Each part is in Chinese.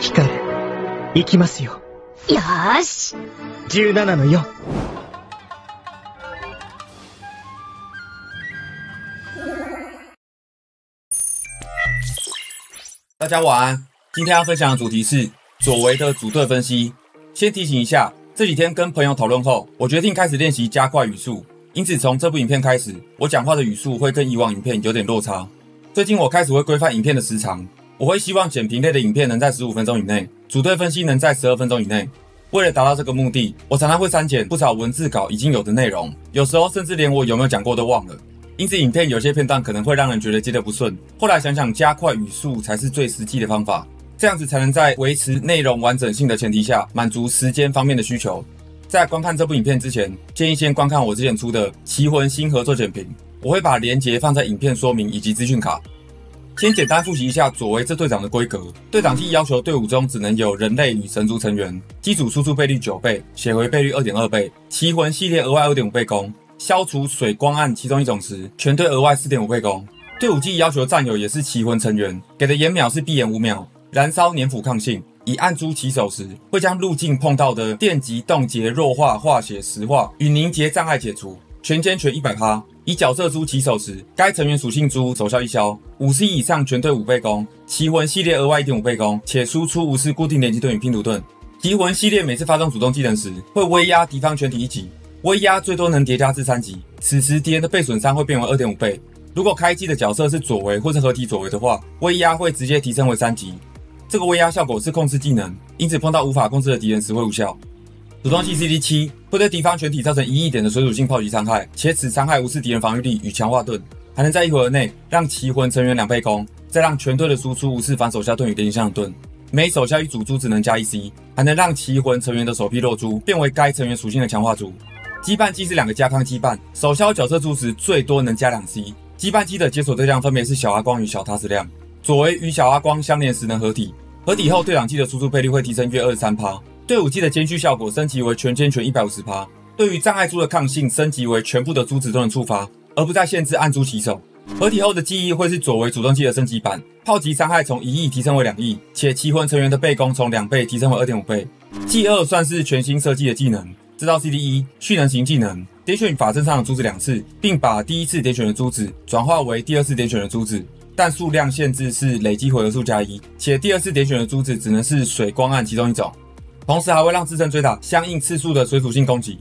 光る。行きますよ。よーし。17-4。大家晚安。今天要分享的主题是左为的组队分析。先提醒一下，这几天跟朋友讨论后，我决定开始练习加快语速，因此从这部影片开始，我讲话的语速会跟以往影片有点落差。最近我开始会规范影片的时长。 我会希望简评类的影片能在15分钟以内，组队分析能在12分钟以内。为了达到这个目的，我常常会删减不少文字稿已经有的内容，有时候甚至连我有没有讲过都忘了。因此，影片有些片段可能会让人觉得接得不顺。后来想想，加快语速才是最实际的方法，这样子才能在维持内容完整性的前提下，满足时间方面的需求。在观看这部影片之前，建议先观看我之前出的《棋魂》新合作简评，我会把连结放在影片说明以及资讯卡。 先简单复习一下左为这队长的规格。队长 T 要求队伍中只能有人类与神族成员，机组输出倍率9倍，血回倍率 2.2 倍，棋魂系列额外 2.5 倍攻，消除水光暗其中一种时，全队额外 4.5 倍攻。队伍 G 要求战友也是棋魂成员，给的延秒是闭眼5秒，燃烧粘附抗性。以按珠起手时，会将路径碰到的电极冻结弱化、化血石化与凝结障碍解除，全歼全 100%。 以角色猪起手时，该成员属性猪手效一消，50以上全队5倍攻，棋魂系列额外 1.5 倍攻，且输出无视固定连击盾与拼图盾。棋魂系列每次发动主动技能时，会威压敌方全体一级，威压最多能叠加至3级，此时敌人的被损伤会变为 2.5 倍。如果开机的角色是左为或是合体左为的话，威压会直接提升为3级。这个威压效果是控制技能，因此碰到无法控制的敌人时会无效。 主动技 CD7 会对敌方全体造成1亿点的水属性炮击伤害，且此伤害无视敌人防御力与强化盾，还能在一回合内让棋魂成员2倍攻，再让全队的输出无视反手下盾与连击上盾。每手下一组猪只能加1C， 还能让棋魂成员的首批落猪变为该成员属性的强化猪。羁绊技是2个加康羁绊，手下角色猪时最多能加2C。羁绊技的解锁对象分别是小阿光与小塔矢亮。左为与小阿光相连时能合体，合体后队长技的输出倍率会提升约 23%。 队伍技的兼需效果升级为全歼全 150%， 对于障碍珠的抗性升级为全部的珠子都能触发，而不再限制按珠起手。合体后的记忆会是左为主动技的升级版，炮击伤害从1亿提升为2亿，且棋魂成员的倍攻从2倍提升为 2.5 倍。技2算是全新设计的技能，这道 CD1 蓄能型技能，点选法阵上的珠子2次，并把第1次点选的珠子转化为第2次点选的珠子。 但数量限制是累积回合数+1，且第2次点选的珠子只能是水光暗其中一种。 同时还会让自身追打相应次数的水属性攻击，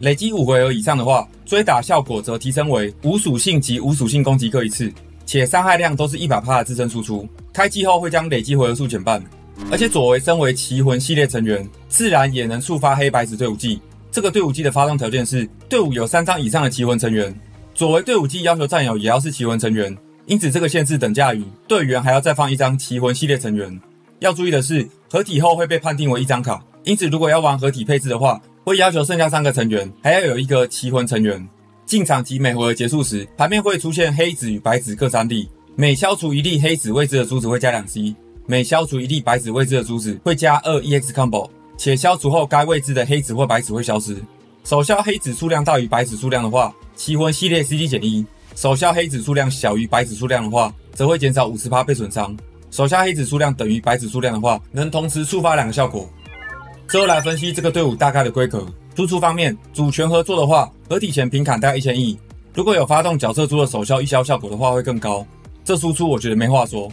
累积5回合以上的话，追打效果则提升为无属性及无属性攻击各1次，且伤害量都是 100% 的自身输出。开机后会将累积回合数减半。而且左为身为棋魂系列成员，自然也能触发黑白子队伍技。这个队伍技的发动条件是队伍有3张以上的棋魂成员。左为队伍技要求战友也要是棋魂成员，因此这个限制等价于队员还要再放一张棋魂系列成员。 要注意的是，合体后会被判定为1张卡，因此如果要玩合体配置的话，会要求剩下3个成员还要有1个棋魂成员。进场及每回合结束时，盘面会出现黑子与白子各3粒，每消除1粒黑子位置的珠子会加2C， 每消除1粒白子位置的珠子会加2EX combo， 且消除后该位置的黑子或白子会消失。手消黑子数量大于白子数量的话，棋魂系列 CD-1； 手消黑子数量小于白子数量的话，则会减少 50% 被损伤。 手下黑子数量等于白子数量的话，能同时触发2个效果。最后来分析这个队伍大概的规格。输出方面，组全合作的话，合体前平砍大概 1000 亿。如果有发动角色猪的手消一消效果的话，会更高。这输出我觉得没话说。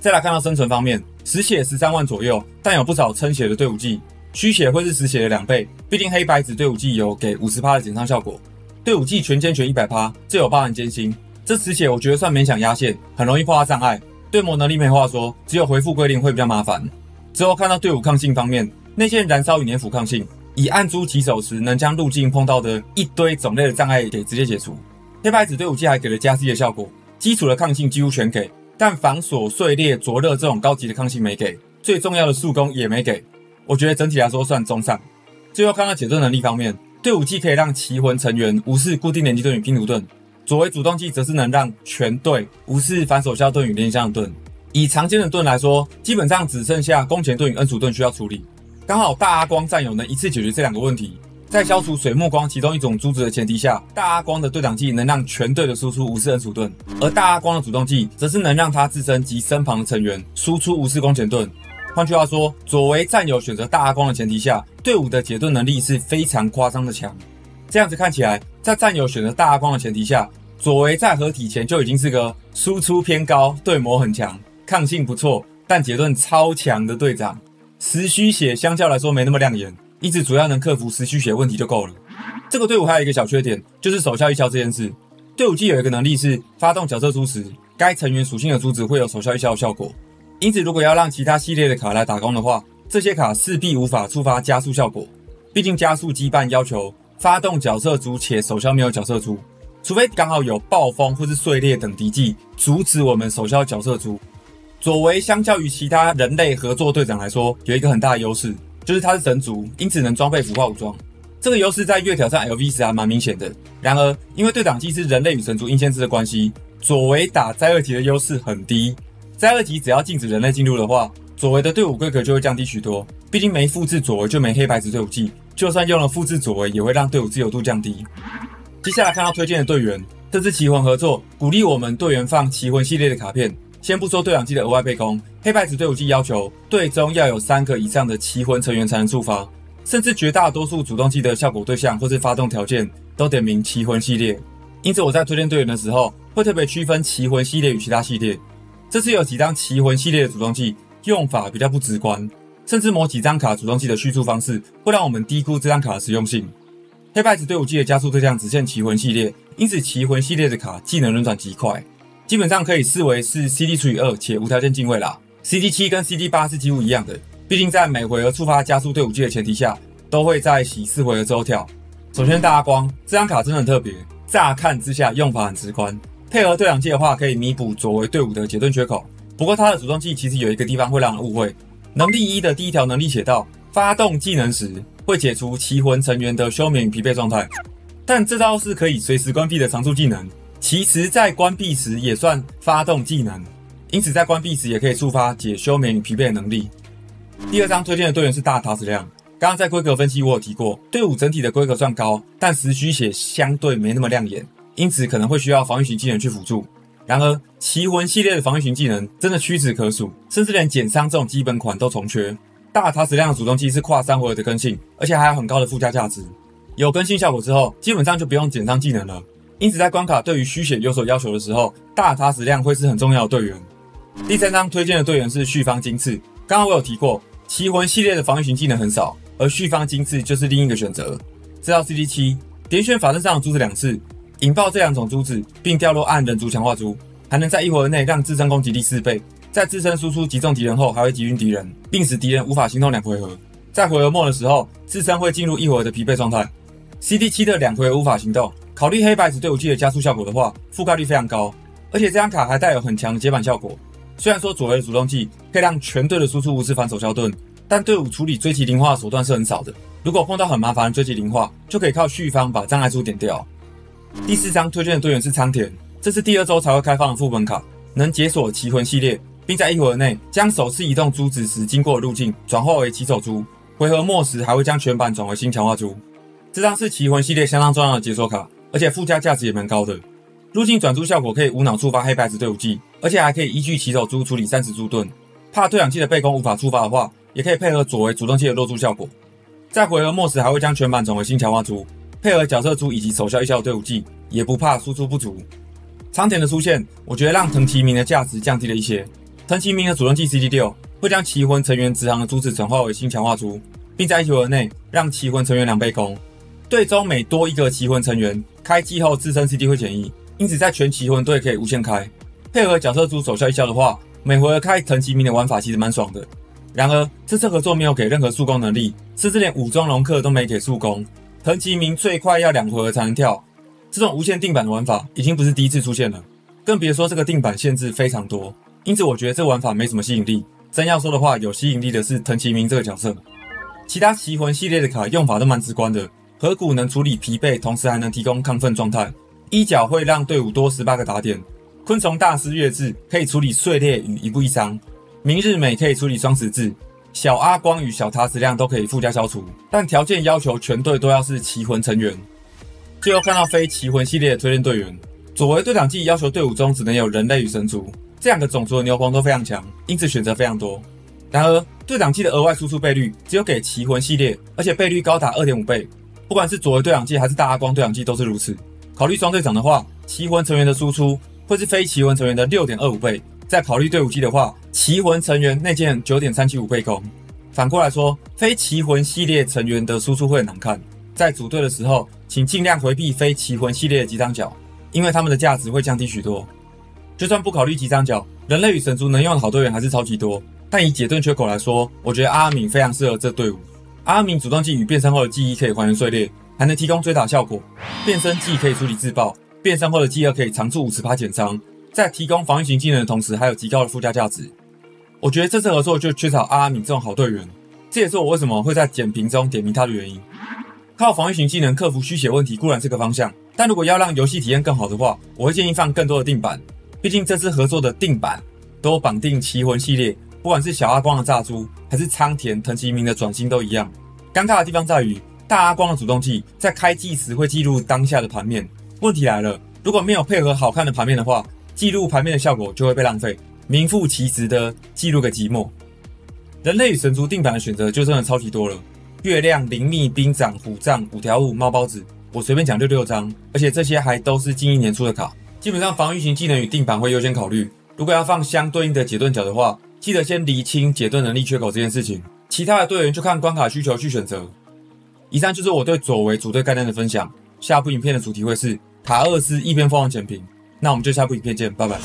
再来看到生存方面，实血13万左右，但有不少撑血的队伍技，虚血会是实血的2倍，毕竟黑白子队伍技有给 50% 的减伤效果。队伍技全歼全 100%， 这有包含艰辛。这实血我觉得算勉强压线，很容易破坏障碍。 对魔能力没话说，只有回复归零会比较麻烦。之后看到队伍抗性方面，内线燃烧与粘附抗性，以按珠起手时能将路径碰到的一堆种类的障碍给直接解除。黑白子队伍技还给了加 C 的效果，基础的抗性几乎全给，但防锁、碎裂、灼热这种高级的抗性没给，最重要的速攻也没给。我觉得整体来说算中上。最后看到解盾能力方面，队伍技可以让棋魂成员无视固定连击盾与拼图盾。 左为主动技则是能让全队无视反手下盾与连击上盾。以常见的盾来说，基本上只剩下弓前盾与恩主盾需要处理。刚好大阿光战友能一次解决这2个问题。在消除水木光其中一种珠子的前提下，大阿光的队长技能让全队的输出无视恩主盾，而大阿光的主动技则是能让他自身及身旁的成员输出无视弓前盾。换句话说，佐为战友选择大阿公的前提下，队伍的解盾能力是非常夸张的强。这样子看起来，在战友选择大阿公的前提下，佐为在合体前就已经是个输出偏高、对魔很强、抗性不错，但解盾超强的队长。时虚血相较来说没那么亮眼，因此主要能克服时虚血问题就够了。这个队伍还有一个小缺点，就是手效一消这件事。队伍既有一个能力是发动角色珠时，该成员属性的珠子会有手效一消的效果。 因此，如果要让其他系列的卡来打工的话，这些卡势必无法触发加速效果。毕竟加速羁绊要求发动角色珠且手消没有角色珠，除非刚好有暴风或是碎裂等敌技阻止我们手消角色珠。佐为相较于其他人类合作队长来说，有一个很大的优势，就是他是神族，因此能装备腐化武装。这个优势在月挑战 LV 时还蛮明显的。然而，因为队长既是人类与神族英仙制的关系，佐为打灾厄级的优势很低。 在二级只要禁止人类进入的话，佐为的队伍规格就会降低许多。毕竟没复制佐为就没黑白子队伍技，就算用了复制佐为，也会让队伍自由度降低。接下来看到推荐的队员，这次奇魂合作鼓励我们队员放奇魂系列的卡片。先不说队长技的额外背攻，黑白子队伍技要求队中要有3个以上的奇魂成员才能触发，甚至绝大多数主动技的效果对象或是发动条件都点名奇魂系列。因此我在推荐队员的时候，会特别区分奇魂系列与其他系列。 这次有几张奇魂系列的主动技用法比较不直观，甚至某几张卡主动技的叙述方式会让我们低估这张卡的实用性。黑白子队伍技的加速对象只限奇魂系列，因此奇魂系列的卡技能轮转极快，基本上可以视为是 CD×2 且无条件敬畏啦。CD7 跟 CD8 是几乎一样的，毕竟在每回合触发加速队伍技的前提下，都会在洗4回合之后跳。首先大阿光这张卡真的很特别，乍看之下用法很直观。 配合队长技的话，可以弥补佐为队伍的解盾缺口。不过他的主动技其实有一个地方会让人误会。能力1的第一条能力写到，发动技能时会解除奇魂成员的休眠与疲惫状态，但这招是可以随时关闭的常驻技能，其实在关闭时也算发动技能，因此在关闭时也可以触发解休眠与疲惫的能力。第二张推荐的队员是大塔矢亮。刚刚在规格分析我有提过，队伍整体的规格算高，但时虚血相对没那么亮眼。 因此可能会需要防御型技能去辅助。然而，奇魂系列的防御型技能真的屈指可数，甚至连减伤这种基本款都重缺。大塔矢亮的主动技是跨3回合的更性，而且还有很高的附加价值。有更性效果之后，基本上就不用减伤技能了。因此，在关卡对于虚血有所要求的时候，大塔矢亮会是很重要的队员。第三张推荐的队员是旭方金翅。刚刚我有提过，奇魂系列的防御型技能很少，而旭方金翅就是另一个选择。这套 CD7 点选法阵上的珠子2次。 引爆这2种珠子，并掉落暗人族强化珠，还能在1回合内让自身攻击力4倍，在自身输出击中敌人后，还会击晕敌人，并使敌人无法行动2回合。在回合末的时候，自身会进入1回合的疲惫状态。CD7 的2回合无法行动，考虑黑白子队伍技的加速效果的话，覆盖率非常高，而且这张卡还带有很强的接板效果。虽然说佐为的主动技可以让全队的输出无视反手消盾，但队伍处理追击灵化的手段是很少的。如果碰到很麻烦的追击灵化，就可以靠旭方把障碍珠点掉。 第四张推荐的队员是苍田，这是第2周才会开放的副本卡，能解锁奇魂系列，并在1回合内将首次移动珠子时经过的路径转化为起手珠，回合末时还会将全版转为新强化珠。这张是奇魂系列相当重要的解锁卡，而且附加价值也蛮高的。路径转珠效果可以无脑触发黑白子队伍技，而且还可以依据起手珠处理30珠盾。怕队长技的背攻无法触发的话，也可以配合佐为主动技的落珠效果，在回合末时还会将全版转为新强化珠。 配合角色珠以及手效一消的队伍技，也不怕输出不足。苍田的出现，我觉得让藤崎明的价值降低了一些。藤崎明的主动技 CD6 会将奇魂成员直航的珠子转化为新强化珠，并在1回合内让奇魂成员2倍攻。队中每多1个奇魂成员，开机后自身 CD 会减1，因此在全奇魂队可以无限开。配合角色珠手效一消的话，每回合开藤崎明的玩法其实蛮爽的。然而这次合作没有给任何速攻能力，甚至连武装龙克都没给速攻。 藤崎明最快要2回合才能跳，这种无限定版的玩法已经不是第一次出现了，更别说这个定版限制非常多，因此我觉得这玩法没什么吸引力。真要说的话，有吸引力的是藤崎明这个角色。其他奇魂系列的卡用法都蛮直观的，合谷能处理疲惫，同时还能提供亢奋状态；一角会让队伍多18个打点；昆虫大师月志可以处理碎裂与一步一伤；明日美可以处理双十字。 小阿光与小塔矢亮都可以附加消除，但条件要求全队都要是奇魂成员。最后看到非奇魂系列的推荐队员，佐为队长技要求队伍中只能有人类与神族，这2个种族的牛棚都非常强，因此选择非常多。然而，队长季的额外输出倍率只有给奇魂系列，而且倍率高达 2.5 倍。不管是佐为队长季还是大阿光队长季都是如此。考虑双队长的话，奇魂成员的输出会是非奇魂成员的 6.25 倍；再考虑队伍季的话，奇魂成员内建 9.375 倍攻。反过来说，非奇魂系列成员的输出会很难看。在组队的时候，请尽量回避非奇魂系列的几张角，因为他们的价值会降低许多。就算不考虑几张角，人类与神族能用的好队员还是超级多。但以解盾缺口来说，我觉得阿敏非常适合这队伍。阿敏主动技与变身后的记忆可以还原碎裂，还能提供追打效果；变身技可以处理自爆，变身后的饥饿可以长处 50% 减伤，在提供防御型技能的同时，还有极高的附加价值。我觉得这次合作就缺少阿敏这种好队员，这也是我为什么会在简评中点名他的原因。靠防御型技能克服虚血问题固然是个方向，但如果要让游戏体验更好的话，我会建议放更多的定版。毕竟这次合作的定版都绑定奇魂系列，不管是小阿光的炸猪，还是苍田、藤崎明的转型都一样。尴尬的地方在于，大阿光的主动技在开季时会记录当下的盘面。问题来了，如果没有配合好看的盘面的话，记录盘面的效果就会被浪费，名副其实的记录个寂寞。人类与神族定版的选择就真的超级多了。月亮、灵秘、兵长、虎杖、五条悟、猫包子，我随便讲66张，而且这些还都是近一年出的卡。基本上防御型技能与定版会优先考虑。如果要放相对应的解盾角的话，记得先厘清解盾能力缺口这件事情，其他的队员就看关卡需求去选择。以上就是我对佐为组队概念的分享。下部影片的主题会是塔厄斯异变凤凰简评，那我们就下部影片见，拜拜。